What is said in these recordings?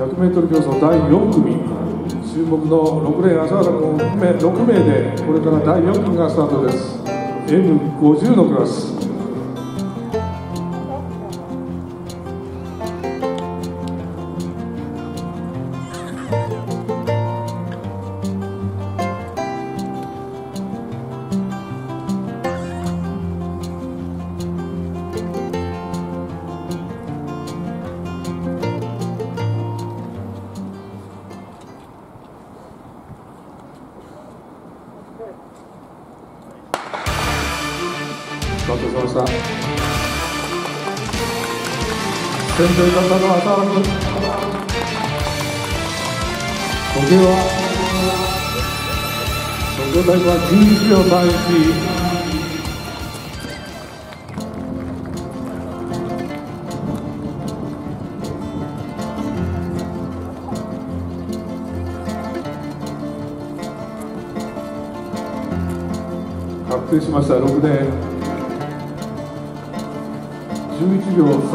100m 競争第4組、注目の6レーン、朝原君を含め6名で、これから第4組がスタートです。 M50 のクラス、ごちそうさまでした。先頭に立ったのは朝原君。時計は11秒31。確定しました。6レーン。11秒30。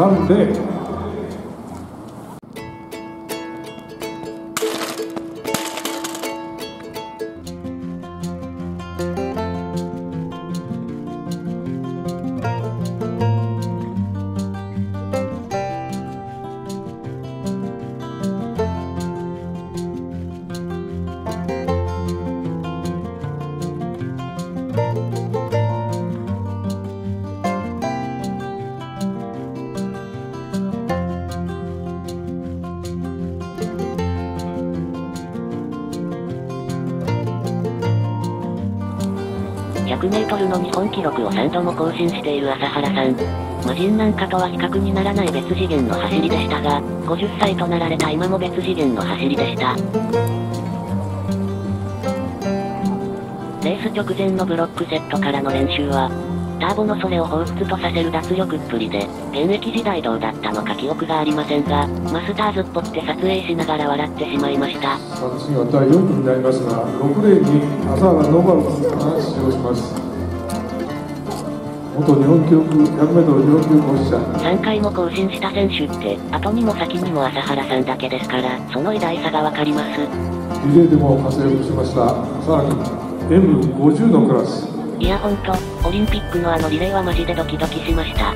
100m の日本記録を3度も更新している朝原さん。無人なんかとは比較にならない別次元の走りでしたが、50歳となられた今も別次元の走りでした。レース直前のブロックセットからの練習はターボのそれを彷彿とさせる脱力っぷりで、現役時代どうだったのか記憶がありませんが、マスターズっぽくて撮影しながら笑ってしまいました。私が第4組になりますが、6レーンに朝原宣治君が出場します。元日本記録 100m 日本記録保持者、3回も更新した選手って後にも先にも朝原さんだけですから、その偉大さがわかります。リレーでも活躍しました。さらに M50 のクラス、いやほんと、オリンピックのあのリレーはマジでドキドキしました。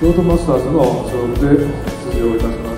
京都マスターズの勝負で出場いたします。